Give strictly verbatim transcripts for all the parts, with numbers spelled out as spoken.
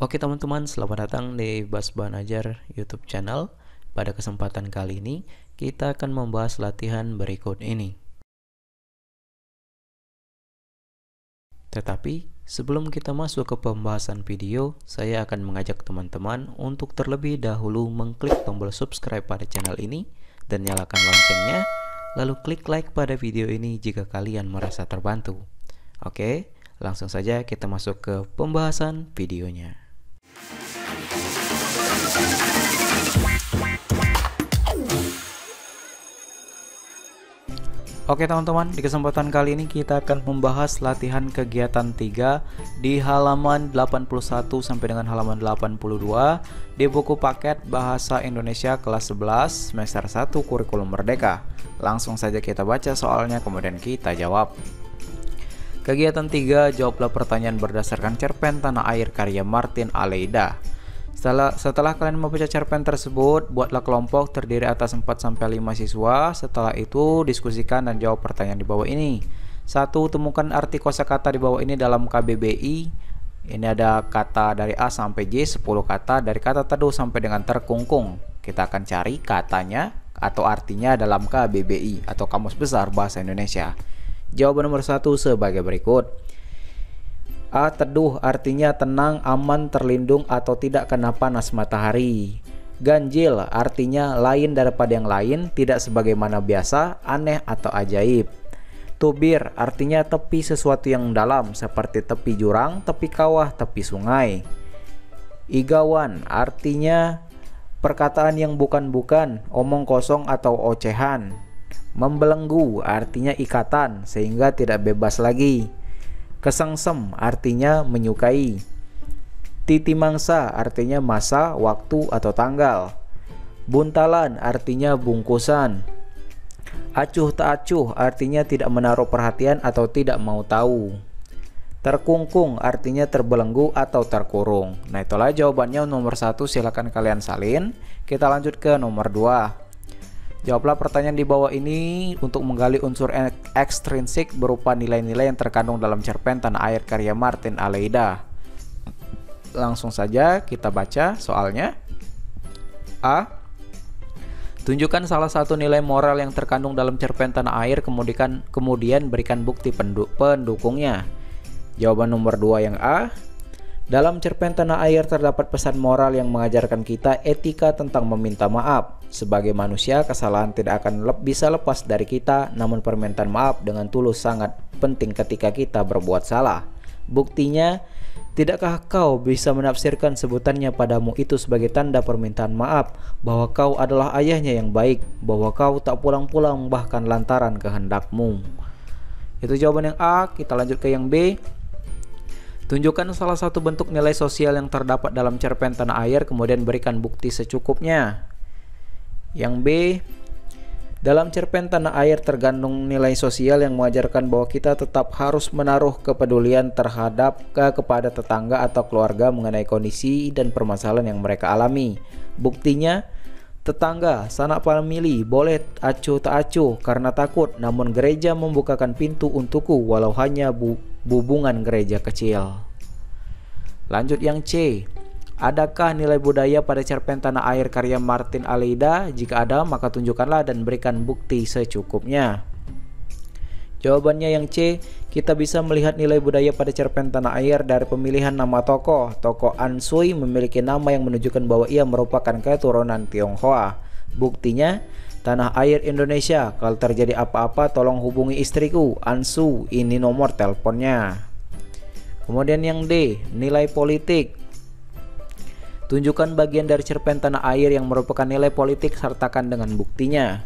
Oke teman-teman, selamat datang di Basbahanajar YouTube channel. Pada kesempatan kali ini, kita akan membahas latihan berikut ini. Tetapi, sebelum kita masuk ke pembahasan video, saya akan mengajak teman-teman untuk terlebih dahulu mengklik tombol subscribe pada channel ini dan nyalakan loncengnya, lalu klik like pada video ini jika kalian merasa terbantu. Oke, langsung saja kita masuk ke pembahasan videonya. Oke teman-teman, di kesempatan kali ini kita akan membahas latihan kegiatan tiga di halaman delapan puluh satu sampai dengan halaman delapan puluh dua di buku paket Bahasa Indonesia kelas sebelas semester satu Kurikulum Merdeka. Langsung saja kita baca soalnya kemudian kita jawab. Kegiatan tiga, jawablah pertanyaan berdasarkan cerpen Tanah Air karya Martin Aleida. Setelah, setelah kalian membaca cerpen tersebut, buatlah kelompok terdiri atas empat sampai lima siswa. Setelah itu, diskusikan dan jawab pertanyaan di bawah ini. satu. Temukan arti kosakata di bawah ini dalam K B B I. Ini ada kata dari A sampai J, sepuluh kata dari kata teduh sampai dengan terkungkung. Kita akan cari katanya atau artinya dalam K B B I atau Kamus Besar Bahasa Indonesia. Jawaban nomor satu sebagai berikut. A. Teduh artinya tenang, aman, terlindung, atau tidak kena panas matahari. Ganjil artinya lain daripada yang lain, tidak sebagaimana biasa, aneh, atau ajaib. Tubir artinya tepi sesuatu yang dalam, seperti tepi jurang, tepi kawah, tepi sungai. Igawan artinya perkataan yang bukan-bukan, omong kosong, atau ocehan. Membelenggu artinya ikatan, sehingga tidak bebas lagi. Kesengsem artinya menyukai. Titimangsa artinya masa, waktu, atau tanggal. Buntalan artinya bungkusan. Acuh tak acuh artinya tidak menaruh perhatian atau tidak mau tahu. Terkungkung artinya terbelenggu atau terkurung. Nah, itulah jawabannya nomor satu, silakan kalian salin. Kita lanjut ke nomor dua. Jawablah pertanyaan di bawah ini untuk menggali unsur ekstrinsik berupa nilai-nilai yang terkandung dalam cerpen Tanah Air karya Martin Aleida. Langsung saja kita baca soalnya. A. Tunjukkan salah satu nilai moral yang terkandung dalam cerpen Tanah Air, kemudian, kemudian berikan bukti pendukungnya. Jawaban nomor dua yang A. Dalam cerpen Tanah Air terdapat pesan moral yang mengajarkan kita etika tentang meminta maaf. Sebagai manusia, kesalahan tidak akan le- bisa lepas dari kita, namun permintaan maaf dengan tulus sangat penting ketika kita berbuat salah. Buktinya, tidakkah kau bisa menafsirkan sebutannya padamu itu sebagai tanda permintaan maaf, bahwa kau adalah ayahnya yang baik, bahwa kau tak pulang-pulang bahkan lantaran kehendakmu. Itu jawaban yang A, kita lanjut ke yang B. Tunjukkan salah satu bentuk nilai sosial yang terdapat dalam cerpen Tanah Air, kemudian berikan bukti secukupnya. Yang B. Dalam cerpen Tanah Air tergantung nilai sosial yang mengajarkan bahwa kita tetap harus menaruh kepedulian terhadap ke, kepada tetangga atau keluarga mengenai kondisi dan permasalahan yang mereka alami. Buktinya, tetangga, sanak famili, boleh acuh tak acuh karena takut, namun gereja membukakan pintu untukku walau hanya bu Bubungan gereja kecil. Lanjut yang C. Adakah nilai budaya pada cerpen Tanah Air karya Martin Aleida? Jika ada, maka tunjukkanlah dan berikan bukti secukupnya. Jawabannya yang C. Kita bisa melihat nilai budaya pada cerpen Tanah Air dari pemilihan nama tokoh. Tokoh Ansui memiliki nama yang menunjukkan bahwa ia merupakan keturunan Tionghoa. Buktinya, Tanah Air Indonesia, kalau terjadi apa-apa tolong hubungi istriku, Ansu, ini nomor teleponnya. Kemudian yang D, nilai politik. Tunjukkan bagian dari cerpen Tanah Air yang merupakan nilai politik, sertakan dengan buktinya.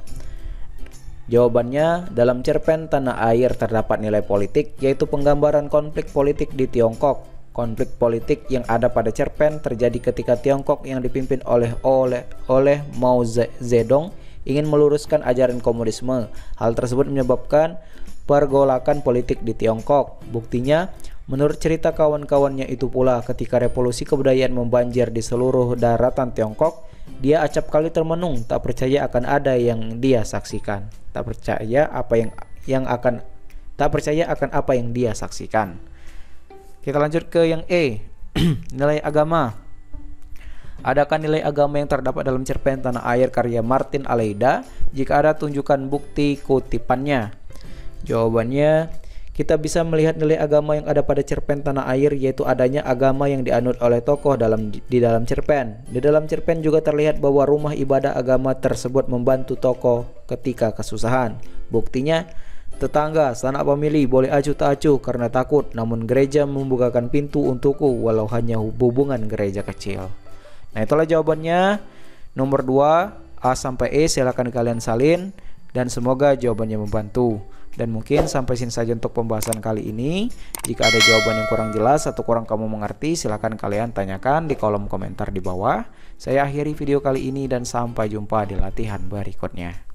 Jawabannya, dalam cerpen Tanah Air terdapat nilai politik, yaitu penggambaran konflik politik di Tiongkok. Konflik politik yang ada pada cerpen terjadi ketika Tiongkok yang dipimpin oleh oleh, oleh Mao Zedong ingin meluruskan ajaran komunisme. Hal tersebut menyebabkan pergolakan politik di Tiongkok. Buktinya, menurut cerita kawan-kawannya itu pula, ketika revolusi kebudayaan membanjir di seluruh daratan Tiongkok, dia acap kali termenung, tak percaya akan ada yang dia saksikan. Tak percaya apa yang yang akan tak percaya akan apa yang dia saksikan. Kita lanjut ke yang E. Nilai agama. Adakah nilai agama yang terdapat dalam cerpen Tanah Air karya Martin Aleida? Jika ada, tunjukkan bukti kutipannya. Jawabannya, kita bisa melihat nilai agama yang ada pada cerpen Tanah Air, yaitu adanya agama yang dianut oleh tokoh dalam di dalam cerpen. Di dalam cerpen juga terlihat bahwa rumah ibadah agama tersebut membantu tokoh ketika kesusahan. Buktinya, tetangga sanak pemilih boleh acuh tak acuh karena takut, namun gereja membukakan pintu untukku walau hanya hubungan gereja kecil. Nah, itulah jawabannya. Nomor dua, A sampai E, silakan kalian salin dan semoga jawabannya membantu. Dan mungkin sampai sini saja untuk pembahasan kali ini. Jika ada jawaban yang kurang jelas atau kurang kamu mengerti, silahkan kalian tanyakan di kolom komentar di bawah. Saya akhiri video kali ini dan sampai jumpa di latihan berikutnya.